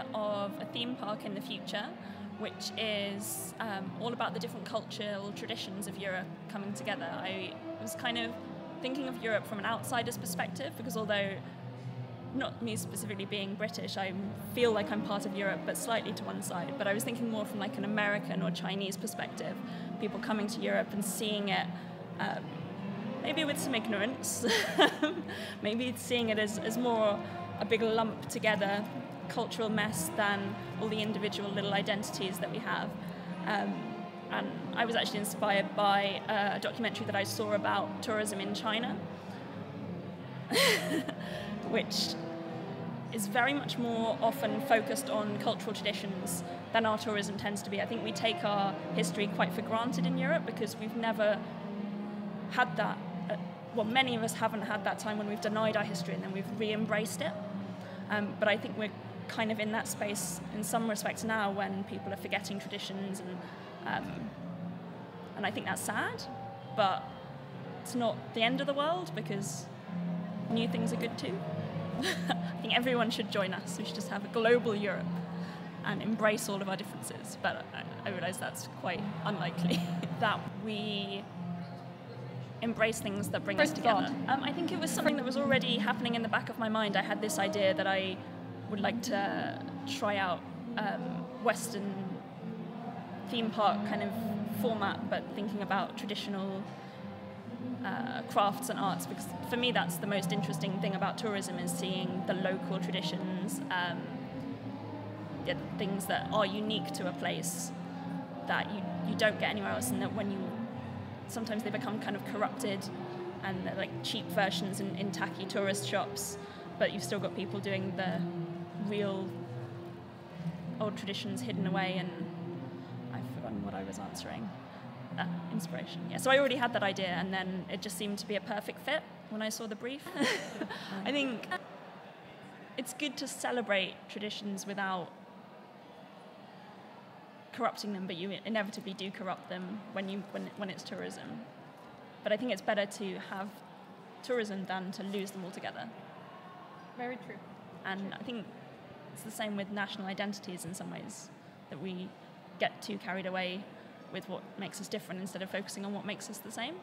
idea of a theme park in the future, which is all about the different cultural traditions of Europe coming together. I was kind of thinking of Europe from an outsider's perspective, because although not me specifically being British, I feel like I'm part of Europe, but slightly to one side. But I was thinking more from like an American or Chinese perspective, people coming to Europe and seeing it, maybe with some ignorance, maybe seeing it as more a big lump together cultural mess than all the individual little identities that we have. And I was actually inspired by a documentary that I saw about tourism in China, which is very much more often focused on cultural traditions than our tourism tends to be. I think we take our history quite for granted in Europe because we've never had that. Well, many of us haven't had that time when we've denied our history and then we've re-embraced it. But I think we're kind of in that space in some respects now when people are forgetting traditions, and I think that's sad, but it's not the end of the world because new things are good too. I think everyone should join us. We should just have a global Europe and embrace all of our differences. But I realise that's quite unlikely, that we embrace things that bring us together. I think it was something that was already happening in the back of my mind. I had this idea that I would like to try out Western theme park kind of format, but thinking about traditional crafts and arts, because for me that's the most interesting thing about tourism, is seeing the local traditions, the things that are unique to a place that you don't get anywhere else, and that when you sometimes they become kind of corrupted and they're like cheap versions in tacky tourist shops, but you've still got people doing the real old traditions hidden away. And I've forgotten what I was answering. That inspiration. Yeah, so I already had that idea, and then it just seemed to be a perfect fit when I saw the brief. I think it's good to celebrate traditions without corrupting them, but you inevitably do corrupt them when it's tourism. But I think it's better to have tourism than to lose them altogether. Very true. And I think it's the same with national identities in some ways, that we get too carried away with what makes us different instead of focusing on what makes us the same.